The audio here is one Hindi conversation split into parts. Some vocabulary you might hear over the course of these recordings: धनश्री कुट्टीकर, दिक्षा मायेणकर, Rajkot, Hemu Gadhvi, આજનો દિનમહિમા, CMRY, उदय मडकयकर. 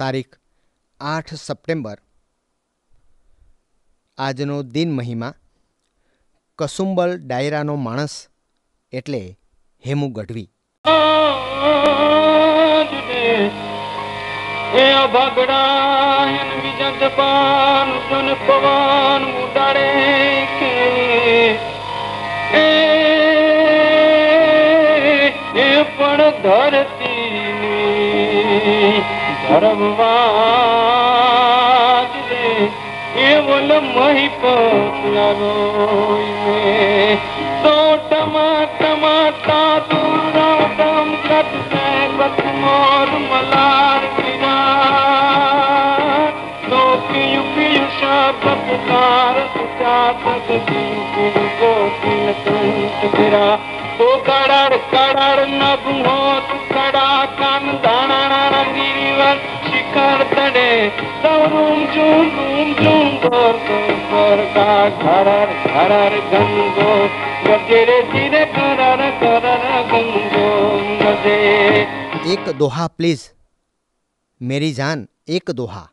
તારીખ 8 સપ્ટેમ્બર। આજનો દિન મહિમા કસુંબલ ડાયરાનો માણસ એટલે હેમુ ગઢવી। धरती धर्मवाद केवल मही पगो में तो टमा टमाटा दूरा दम कट बस मोर मलार बिना तो पीयू पीयू शापकार ओ कड़ाड़ कड़ाड़ नभ होत कड़ा कान दाना रंगीवर शिखर तड़े तवरूम झूम झूम गोर गोर का घरर घरर गंगो गजरे धीरे करर करर गंगो नजे। एक दोहा प्लीज मेरी जान, एक दोहा।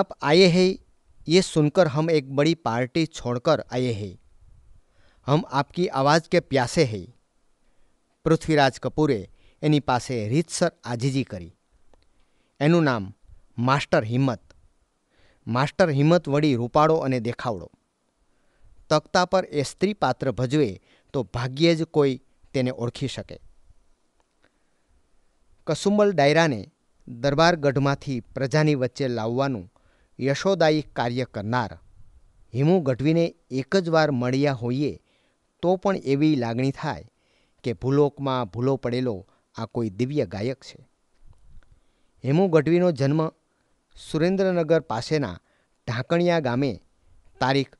आप आए हैं ये सुनकर हम एक बड़ी पार्टी छोड़कर आए हैं, हम आपकी आवाज़ के प्यासे हैं। पृथ्वीराज कपूरे एनी पासे રીતસર આજીજી કરી। એનું નામ માસ્ટર હિંમત। માસ્ટર હિંમત વળી રૂપાળો અને દેખાવડો, તકતા પર એ સ્ત્રી પાત્ર ભજવે તો ભાગ્યે જ કોઈ તેને ઓળખી શકે। કસુંબલ ડાયરાને દરબારગઢમાંથી પ્રજાની વચ્ચે લાવવાનું યશોદાયી કાર્ય કરનાર હેમુ ગઢવીને એક જ વાર મળ્યા હોઈએ तो पण एवी लागणी थाय के भूलोक में भूलो पड़ेलो आ कोई दिव्य गायक छे। हेमू गढ़वीनो जन्म सुरेन्द्रनगर पासेना ढाकणिया गामे तारीख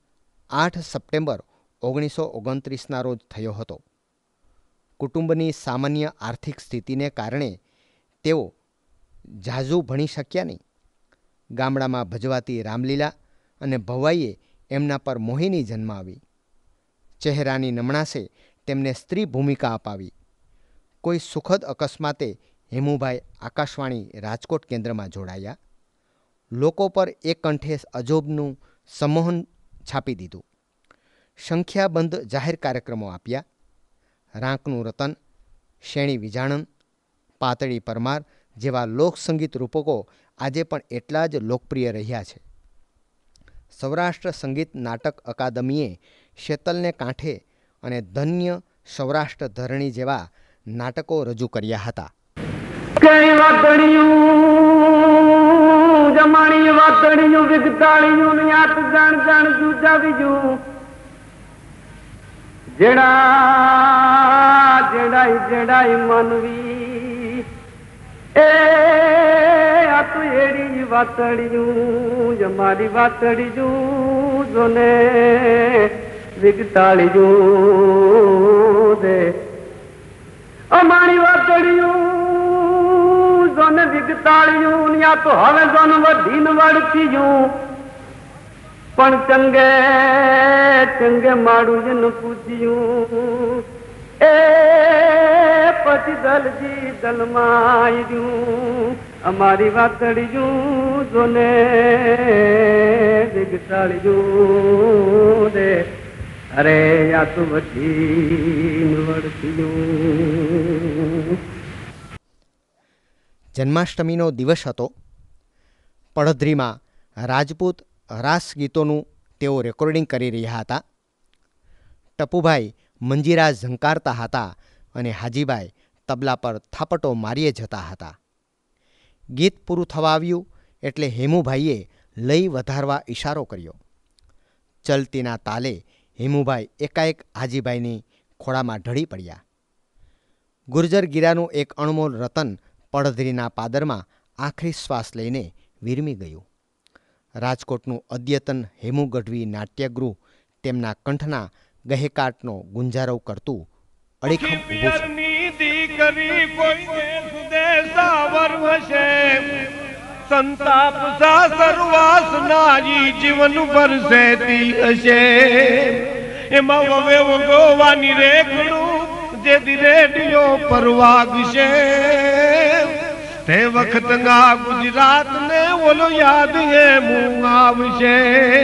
8 સપ્ટેમ્બર 1929 रोज थयो हतो। कुटुंबनी सामान्य आर्थिक स्थिति ने कारणे तेओ जाजू भणी शक्या नहीं। गामडामां भजवाती रामलीला अने भवाईए एमना पर मोहिनी जन्मावी। चेहरानी नमणासे तेमने स्त्री भूमिका अपावी। कोई सुखद अकस्माते हेमुभाई आकाशवाणी राजकोट केन्द्र में जोड़ाया। लोको पर एक कंठे अजोबनु सम्मोहन छापी दीधुं। संख्याबंध जाहिर कार्यक्रमों आप्या। रांकनु रतन, शेणी विजाणन, पातळी परमार जेवा लोकसंगीत रूपको आजे पण एटला ज लोकप्रिय रह्या छे। सौराष्ट्र संगीत नाटक अकादमीए शेतल ने कांठे अने धन्य सौराष्ट्र धरणी जेवा नाटकों रजू कर्या हता। चंगे चंगे माड़ू जन पूजियो ए पति दल जी दल मायू अमारी वातड़ियों जोने बिगताड़ियों दे अरे या तो बदीन वड़तियों। जन्माष्टमीनो दिवस हतो। पड़धरी में राजपूत रास गीतों तेओ रेकॉर्डिंग करी रह्या हता। टपूभाई मंजीरा झंकारता हता अने हाजीभाई तबला पर थापटो मारीए जता हता। गीत पूरु थवा आव्यु एटले हेमुभाईए लई वधारवा इशारो कर्यो। चलतीना ताले हेमुभाई एकाएक हाजीभाईनी खोड़ामां ढળી पड्या। गुर्जर गिरानुं एक अणमोल रतन पड़धरीना पादरमां आखरी श्वास लईने वीरमी गयुं। राजकोटनुं अद्यतन हेमू गढ़वी नाट्यगृह तेमना कंठना गहेकाटनो गुंजारो करतुं अड़ीखम ઊભું છે। करी कोई देश देशा वर्वशे संताप सा सर्वास नारी जीवन बरसेती हशे एमा ववे वगोवानी रेखड़ू जे रेडियो पर वागशे ते वक्त ना गुजरात ने बोलो याद है मुँह आवशे।